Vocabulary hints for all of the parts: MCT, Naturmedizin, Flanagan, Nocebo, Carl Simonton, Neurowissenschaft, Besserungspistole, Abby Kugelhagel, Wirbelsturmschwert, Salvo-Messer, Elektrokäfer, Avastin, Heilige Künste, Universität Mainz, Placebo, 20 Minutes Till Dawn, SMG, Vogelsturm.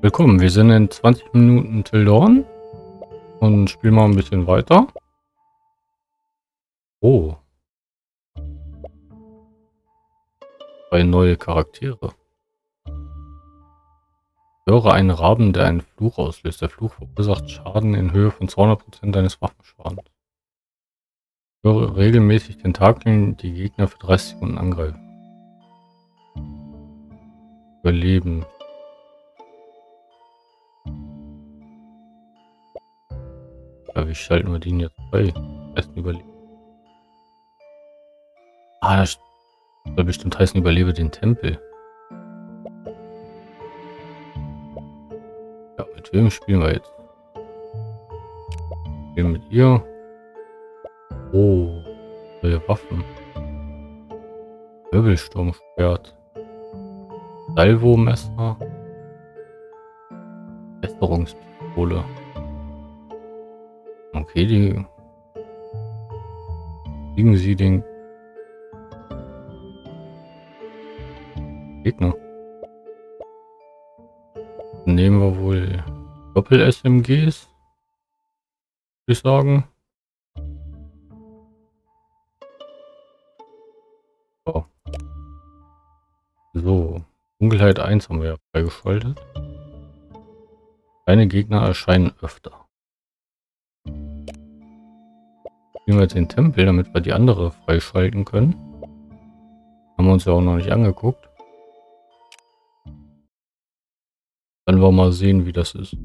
Willkommen, wir sind in 20 Minuten Till Dawn und spielen mal ein bisschen weiter. Oh. 2 neue Charaktere. Ich höre einen Raben, der einen Fluch auslöst. Der Fluch verursacht Schaden in Höhe von 200% deines Waffenschadens. Ich höre regelmäßig Tentakeln, die Gegner für 30 Sekunden angreifen. Überleben. Ja, wie schalten wir den jetzt frei? Heißen Überleben. Ah, das soll bestimmt heißen, überlebe den Tempel. Ja, mit wem spielen wir jetzt? Wir spielen mit ihr. Oh, neue Waffen. Wirbelsturmschwert. Salvo-Messer. Besserungspistole. Okay, die kriegen sie den Gegner. Dann nehmen wir wohl Doppel-SMGs, würde ich sagen. Oh. So, Dunkelheit 1 haben wir ja freigeschaltet. Kleine Gegner erscheinen öfter. Nehmen wir jetzt den Tempel, damit wir die andere freischalten können. Haben wir uns ja auch noch nicht angeguckt. Dann wollen wir mal sehen, wie das ist.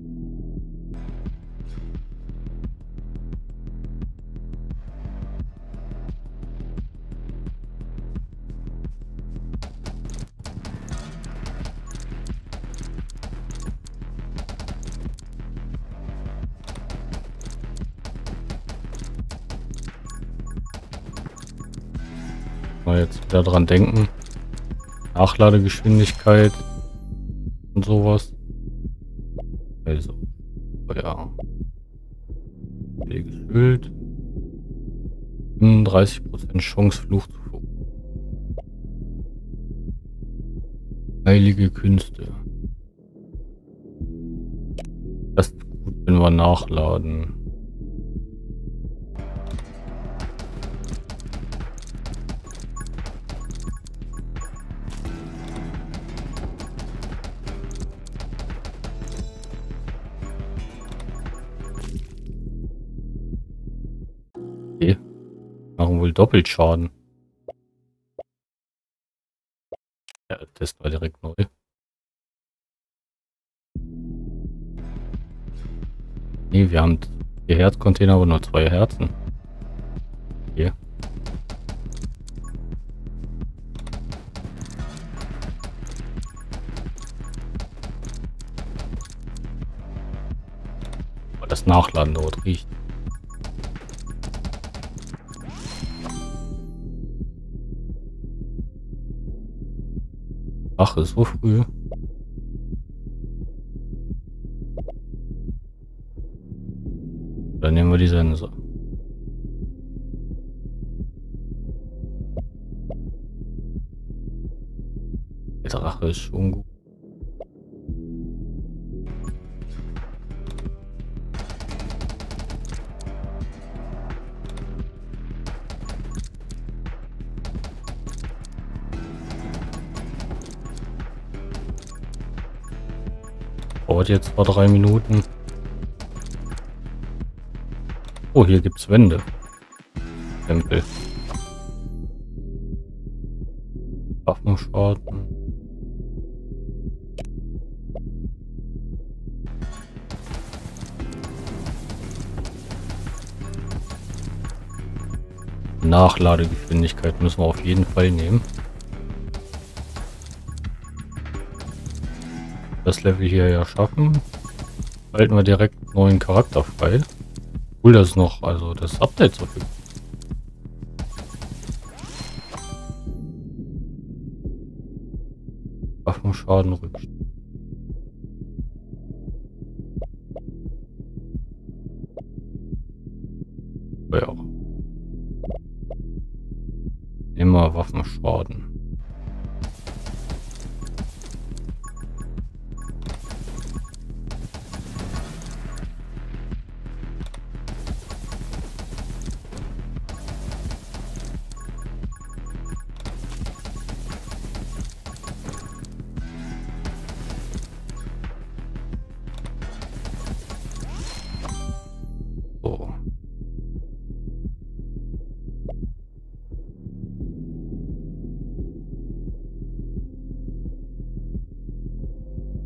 Jetzt wieder dran denken. Nachladegeschwindigkeit und sowas. Also, ja. Gefüllt. 35% Chance, Fluch zu Fluch. Heilige Künste. Das ist gut, wenn wir nachladen. Machen wohl doppelt Schaden. Ja, testen wir direkt neu. Ne, wir haben 4 Herzcontainer, aber nur 2 Herzen. Hier. Okay. Aber das Nachladen dort riecht. Ach, ist so früh. Dann nehmen wir die Sense. Der Drache ist schon gut. Dauert jetzt vor 3 Minuten. Oh, hier gibt's Wände. Tempel. Waffenschaden. Nachladegeschwindigkeit müssen wir auf jeden Fall nehmen. Das Level hier ja schaffen, halten wir direkt einen neuen Charakter frei. Cool, das noch, also das Update so viel. Waffenschaden rückt. Ja. Immer Waffenschaden.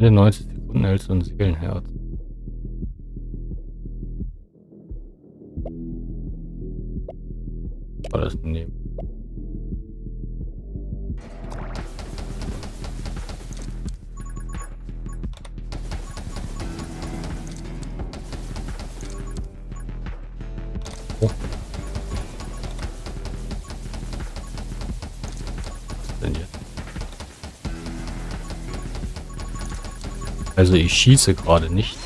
Alle 90 Sekunden hältst du ein Seelenherz. War das daneben? Oh. Was denn jetzt? Also ich schieße gerade nicht.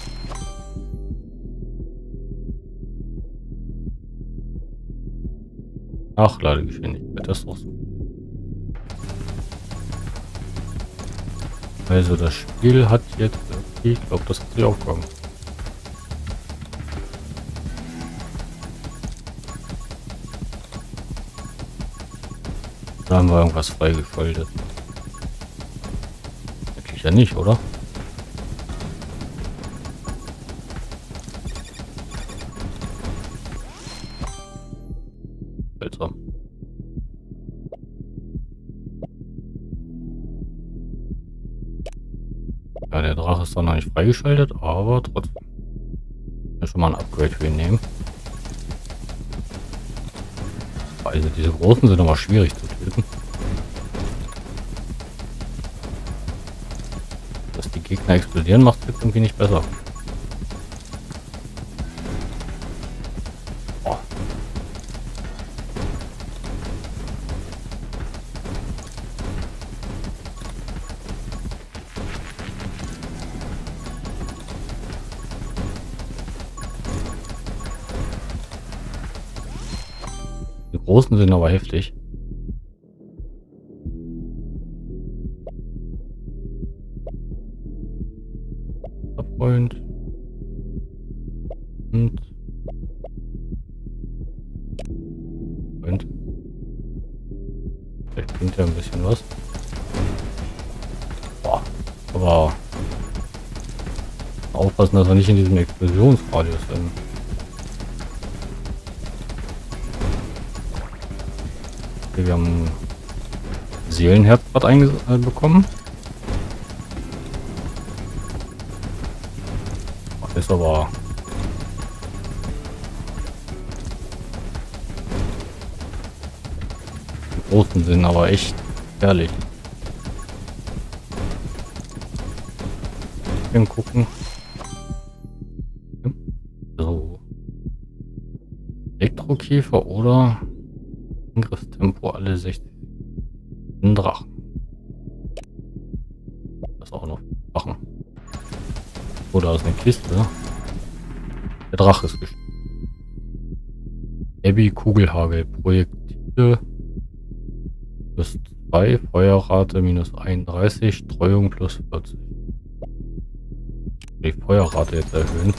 Nachladegeschwindigkeit, das ist auch so. Also das Spiel hat jetzt, okay, ich glaube, das hat die Aufgaben. Da haben wir irgendwas freigeschaltet. Natürlich ja nicht, oder? Ja, der Drache ist doch noch nicht freigeschaltet, aber trotzdem. Ja, schon mal ein Upgrade für ihn nehmen. Also diese großen sind aber schwierig zu töten. Dass die Gegner explodieren, macht es jetzt irgendwie nicht besser. Großen sind aber heftig. Abräumt. Und. Vielleicht bringt er ein bisschen was. Boah. Aber aufpassen, dass wir nicht in diesem Explosionsradius sind. Wir haben Seelenherzbad bekommen. Ach, ist aber... Die großen sind aber echt gefährlich. Mal gucken. So. Elektrokäfer oder... Angriffstempo alle 60 Drachen. Das auch noch Drachen. Oder aus einer Kiste. Der Drache ist gestorben. Abby Kugelhagel. Projektile. Plus 2. Feuerrate minus 31. Streuung plus 40. Die Feuerrate jetzt erhöhen.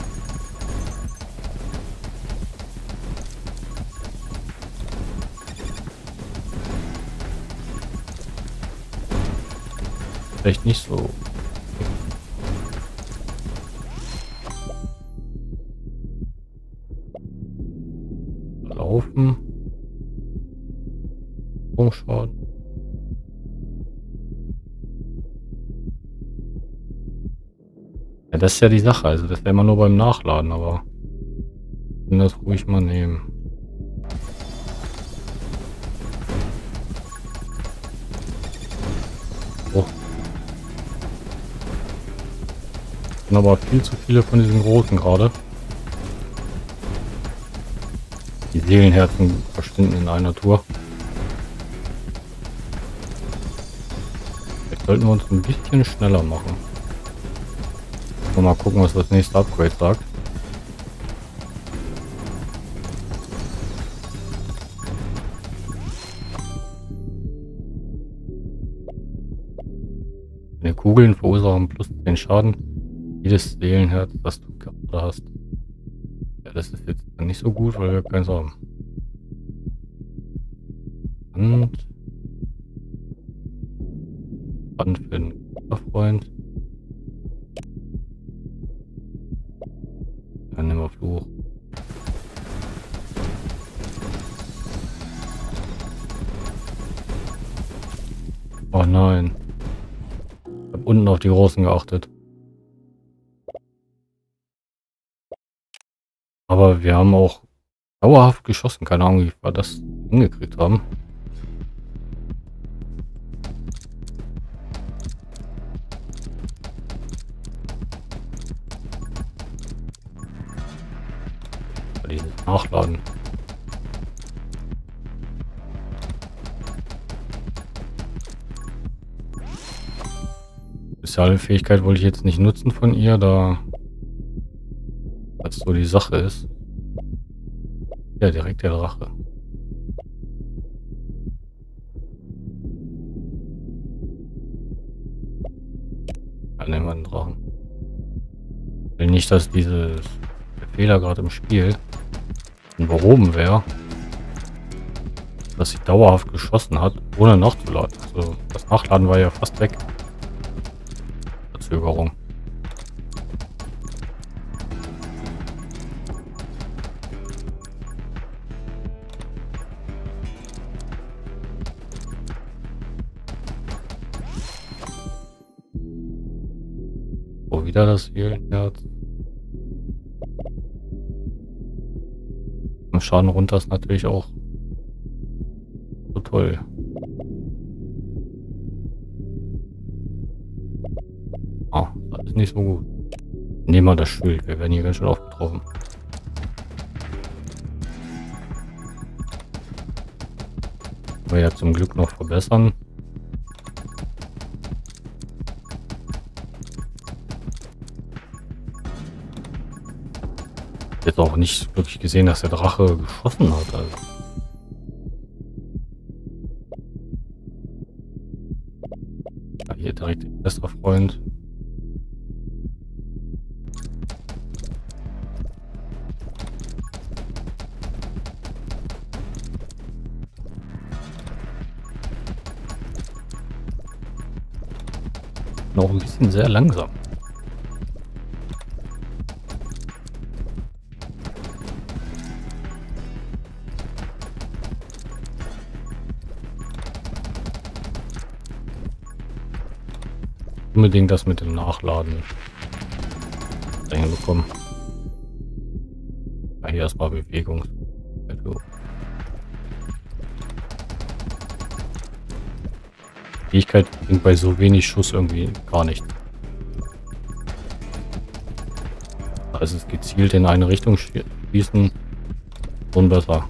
Vielleicht nicht so. Laufen. Umschauen. Ja, das ist ja die Sache. Also das wäre immer nur beim Nachladen, aber ich kann das ruhig mal nehmen. Aber viel zu viele von diesen Großen gerade. Die Seelenherzen verschwinden in einer Tour. Vielleicht sollten wir uns ein bisschen schneller machen. Und mal gucken, was das nächste Upgrade sagt. Meine Kugeln verursachen plus 10 Schaden. Jedes Seelenherz, das du gerade hast. Ja, das ist jetzt nicht so gut, weil wir keins haben. Und für den Freund. Dann nehmen wir Fluch. Oh nein. Ich habe unten auf die Großen geachtet. Aber wir haben auch dauerhaft geschossen. Keine Ahnung, wie wir das hingekriegt haben. Nachladen. Spezielle Fähigkeit wollte ich jetzt nicht nutzen von ihr, da das so die Sache ist. Ja, direkt der Drache. Dann nehmen wir den Drachen. Ich will nicht, dass dieses Fehler gerade im Spiel behoben wäre, dass sie dauerhaft geschossen hat, ohne nachzuladen. Also das Nachladen war ja fast weg. Verzögerung. So, wieder das Seelenherz. Schaden runter ist natürlich auch so toll. Ah, das ist nicht so gut. Nehmen wir das Schild, wir werden hier ganz schön aufgetroffen. Aber ja, zum Glück noch verbessern. Jetzt auch nicht wirklich gesehen, dass der Drache geschossen hat. Also. Ja, hier direkt ein bester Freund. Noch ein bisschen sehr langsam. Unbedingt das mit dem Nachladen reingekommen. Ja, hier erstmal Bewegung. Fähigkeit bringt bei so wenig Schuss irgendwie gar nicht. Also es gezielt in eine Richtung schießen und besser.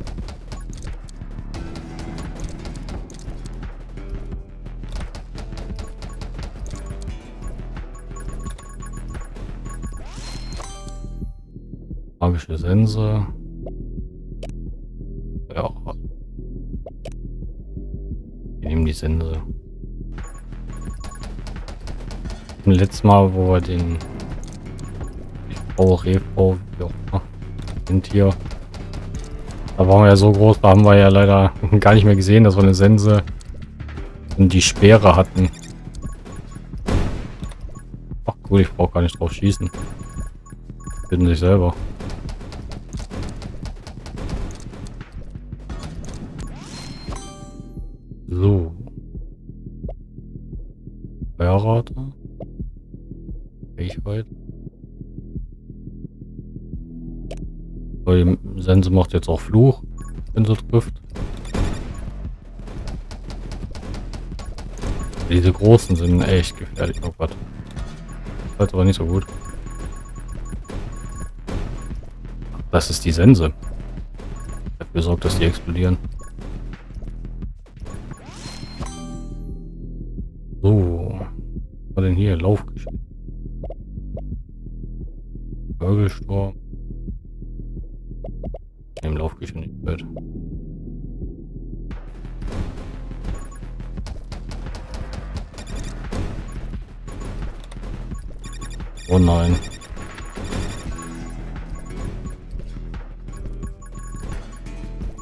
Magische Sense. Ja. Wir nehmen die Sense. Letztes Mal, wo wir den Rehbau, wie auch immer, sind hier. Da waren wir ja so groß, da haben wir ja leider gar nicht mehr gesehen, dass wir eine Sense und die Speere hatten. Ach cool, ich brauche gar nicht drauf schießen. Finden sich selber. So. Verrate. Fähigkeit. So, die Sense macht jetzt auch Fluch, wenn sie trifft. Diese großen sind echt gefährlich. Oh Gott. Das ist aber nicht so gut. Das ist die Sense. Dafür sorgt, dass die explodieren. Denn hier Laufgeschichte. Vogelsturm. Im Laufgeschwindigkeit. Oh nein.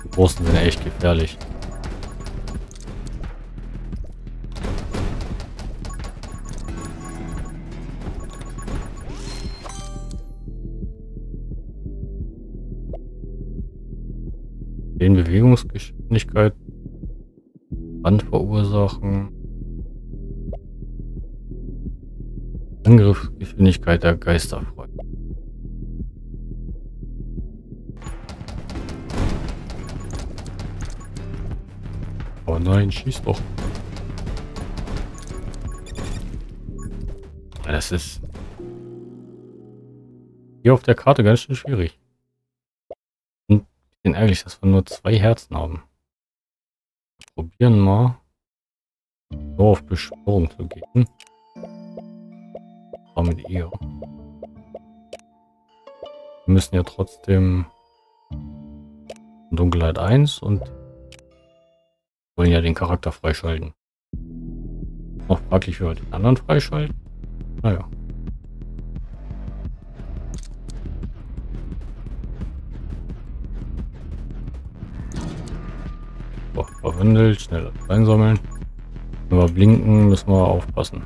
Die großen sind echt gefährlich. Bewegungsgeschwindigkeit, Brand verursachen, Angriffsgeschwindigkeit der Geisterfreunde. Oh nein, schieß doch. Ja, das ist hier auf der Karte ganz schön schwierig. Und ich bin ärgerlich, dass wir nur 2 Herzen haben. Probieren mal so auf Beschwörung zu gehen. Aber mit ihr. Wir müssen ja trotzdem Dunkelheit 1 und wollen ja den Charakter freischalten. Noch fraglich, wie wir den anderen freischalten. Naja. So, verwandelt, schnell einsammeln. Wenn wir blinken, müssen wir aufpassen.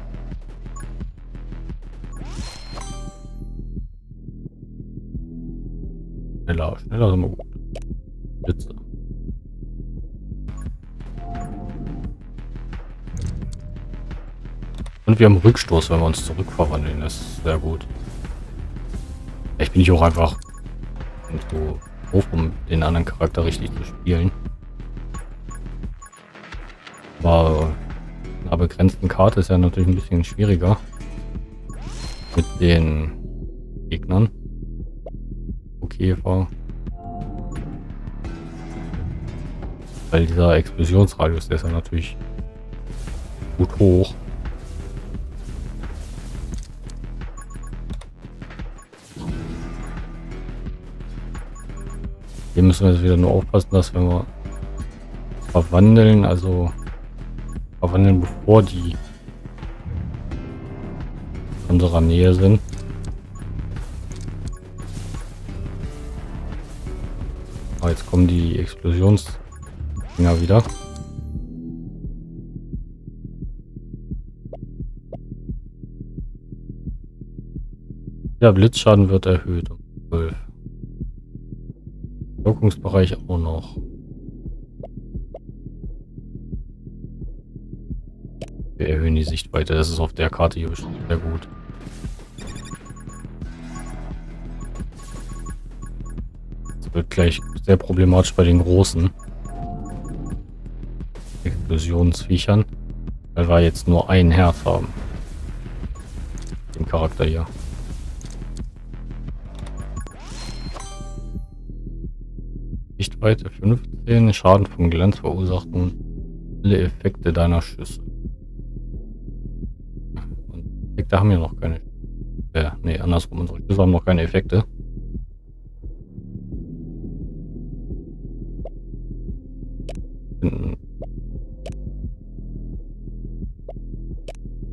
Schneller sind wir gut. Spitze. Und wir haben Rückstoß, wenn wir uns zurückverwandeln. Das ist sehr gut. Vielleicht bin ich auch einfach so doof, um den anderen Charakter richtig zu spielen. Aber in einer begrenzten Karte ist ja natürlich ein bisschen schwieriger mit den Gegnern. Käfer. Weil dieser Explosionsradius, der ist ja natürlich gut hoch. Hier müssen wir jetzt wieder nur aufpassen, dass wenn wir verwandeln, also verwandeln bevor die in unserer Nähe sind. Jetzt kommen die Explosionsdinger wieder. Der Blitzschaden wird erhöht um 12. Wirkungsbereich auch noch. Wir erhöhen die Sichtweite. Das ist auf der Karte hier bestimmt sehr gut. Wird gleich sehr problematisch bei den großen Explosionsviechern, weil wir jetzt nur ein Herz haben. Den Charakter hier. Sichtweite 15, Schaden vom Glanz verursacht nun alle Effekte deiner Schüsse. Und Effekte haben ja noch keine. Ne, andersrum, unsere Schüsse haben noch keine Effekte.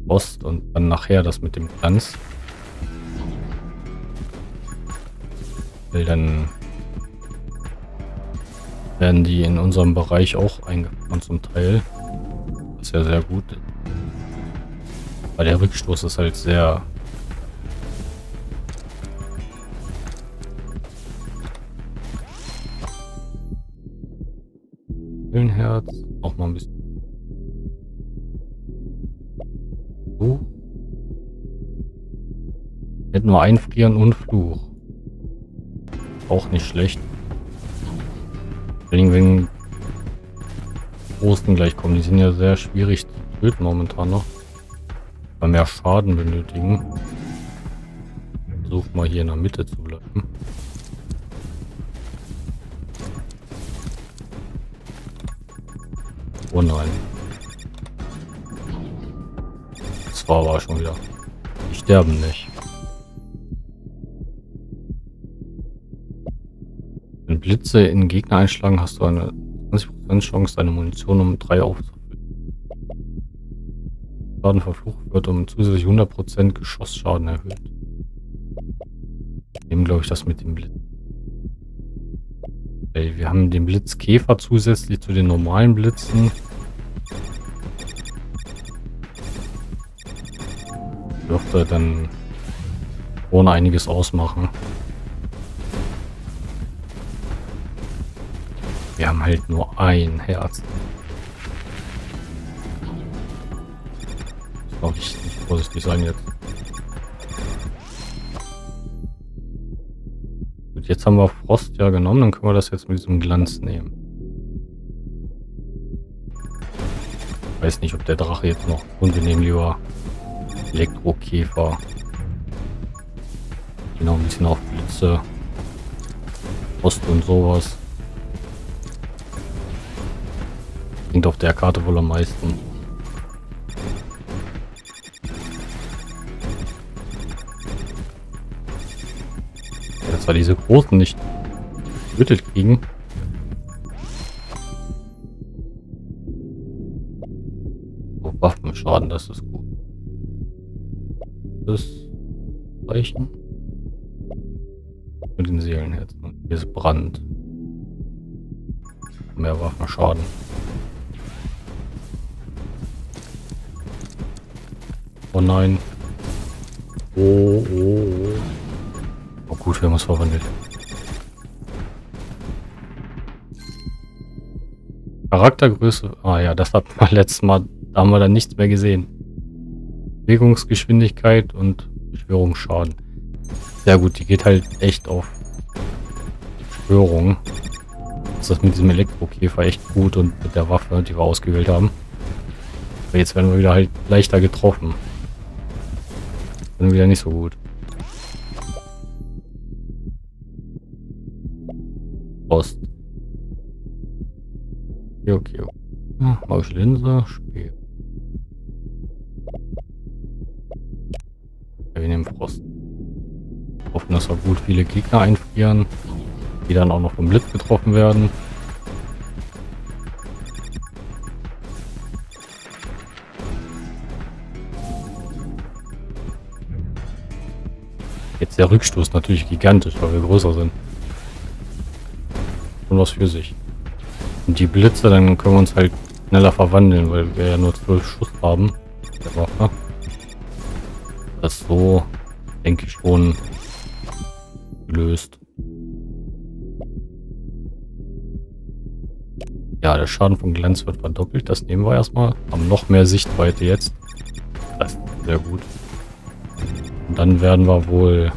Ost und dann nachher das mit dem Glanz. Weil dann werden die in unserem Bereich auch eingefahren zum Teil. Was ja sehr gut ist. Aber der Rückstoß ist halt sehr Herz, auch mal ein bisschen. So. Hätten wir einfrieren und Fluch. Auch nicht schlecht. Wenn Großen gleich kommen, die sind ja sehr schwierig zu töten momentan noch. Weil mehr Schaden benötigen. Versuchen wir hier in der Mitte zu bleiben. Oh nein. Das war aber schon wieder. Die sterben nicht. Wenn Blitze in Gegner einschlagen, hast du eine 20% Chance, deine Munition um 3 aufzufüllen. Schaden verflucht wird um zusätzlich 100% Geschossschaden erhöht. Nehmen glaube ich das mit dem Blitz. Ey, wir haben den Blitzkäfer zusätzlich zu den normalen Blitzen. Dürfte dann ohne einiges ausmachen. Wir haben halt nur ein Herz. Das darf ich nicht vorsichtig sein jetzt. Gut, jetzt haben wir Frost ja genommen, dann können wir das jetzt mit diesem Glanz nehmen. weiß nicht, ob der Drache jetzt noch unangenehm war. Elektrokäfer. Genau, ein bisschen auf Blitze. Ost und sowas. Klingt auf der Karte wohl am meisten. Ja, dass wir diese großen nicht getötet kriegen. Oh, Waffenschaden, das ist gut. Das Zeichen. Mit den Seelenherzen. Und hier ist Brand. Mehr Waffenschaden. Oh nein. Oh, oh, oh. Oh gut, wir haben es verwandelt. Charaktergröße. Ah ja, das hatten wir letztes Mal. Da haben wir dann nichts mehr gesehen. Bewegungsgeschwindigkeit und Beschwörungsschaden. Ja gut, die geht halt echt auf Beschwörung. Das ist mit diesem Elektrokäfer echt gut und mit der Waffe, die wir ausgewählt haben. Aber jetzt werden wir wieder halt leichter getroffen. Dann wieder nicht so gut. Ost. Okay, okay. Hm, magische Linse, Spiel. Wir nehmen Frost. Hoffen, dass wir gut viele Gegner einfrieren, die dann auch noch vom Blitz getroffen werden. Jetzt der Rückstoß natürlich gigantisch, weil wir größer sind. Und was für sich. Und die Blitze, dann können wir uns halt schneller verwandeln, weil wir ja nur 12 Schuss haben. Das so, denke ich, schon gelöst. Ja, der Schaden von Glanz wird verdoppelt. Das nehmen wir erstmal. Haben noch mehr Sichtweite jetzt. Das ist sehr gut. Und dann werden wir wohl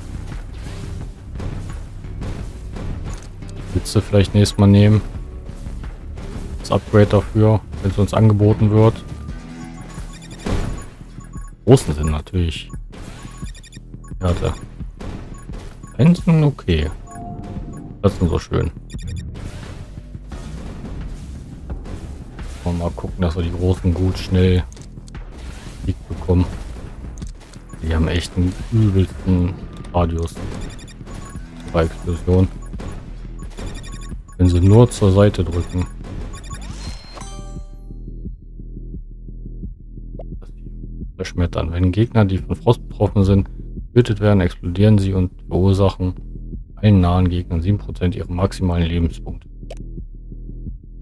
Blitze vielleicht nächstes Mal nehmen. Das Upgrade dafür, wenn es uns angeboten wird. Großen sind natürlich. Warte. Einzeln okay. Das ist so schön. Mal gucken, dass wir die großen gut schnell Sieg bekommen. Die haben echt einen übelsten Radius bei Explosion. Wenn sie nur zur Seite drücken. Verschmettern. Wenn Gegner, die von Frost betroffen sind, getötet werden, explodieren sie und verursachen allen nahen Gegnern 7% ihrer maximalen Lebenspunkte.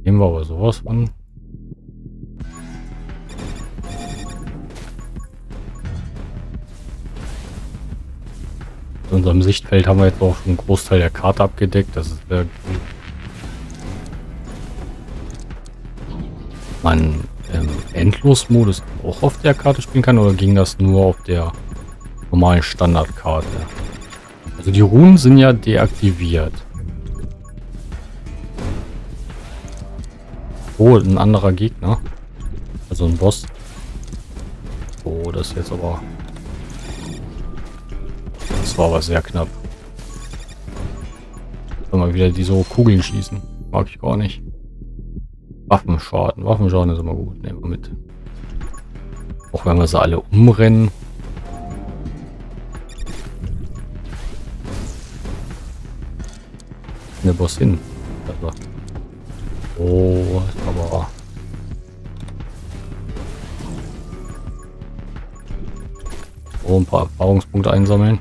Nehmen wir aber sowas von. In unserem Sichtfeld haben wir jetzt auch schon einen Großteil der Karte abgedeckt. Das ist sehr gut. Man Endlosmodus auch auf der Karte spielen kann, oder ging das nur auf der normalen Standardkarte? Also die Runen sind ja deaktiviert. Oh, ein anderer Gegner. Also ein Boss. Oh, das jetzt aber... Das war aber sehr knapp. Soll mal wieder die so Kugeln schießen. Mag ich gar nicht. Waffenschaden. Waffenschaden ist immer gut. Nehmen wir mit. Auch wenn wir sie alle umrennen. Der Boss hin. Oh, aber... Oh, ein paar Erfahrungspunkte einsammeln.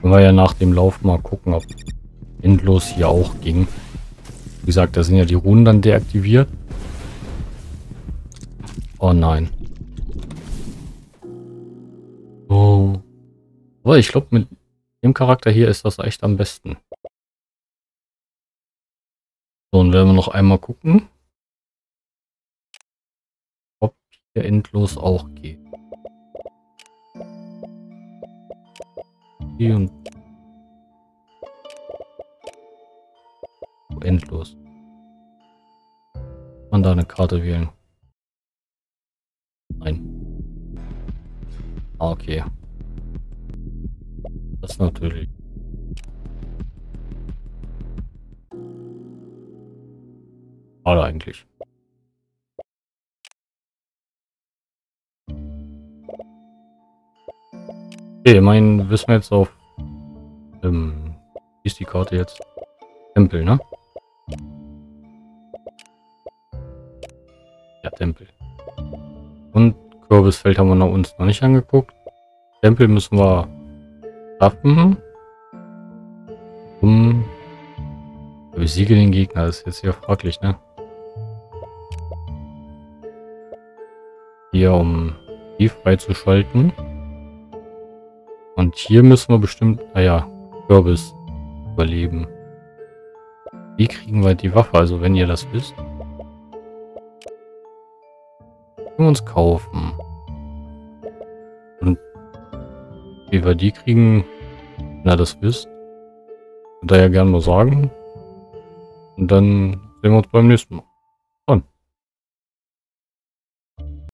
Können wir ja nach dem Lauf mal gucken, ob endlos hier auch ging. Wie gesagt, da sind ja die Runen dann deaktiviert. Oh nein. Oh. Aber ich glaube, mit dem Charakter hier ist das echt am besten. So, und werden wir noch einmal gucken, ob hier endlos auch geht. Hier und endlos. Man da eine Karte wählen. Nein. Ah, okay. Das natürlich. Oder eigentlich. Okay, immerhin wissen wir jetzt auf. Wie ist die Karte jetzt? Tempel, ne? Ja, Tempel. Und Kürbisfeld haben wir uns noch nicht angeguckt. Tempel müssen wir schaffen. Besiege den Gegner, das ist jetzt ja fraglich, ne? Hier, um die freizuschalten. Und hier müssen wir bestimmt, naja, Kürbis überleben. Wie kriegen wir die Waffe? Also wenn ihr das wisst. Können wir uns kaufen. Und wie wir die kriegen, wenn ihr das wisst, könnt ihr ja gerne mal sagen. Und dann sehen wir uns beim nächsten Mal.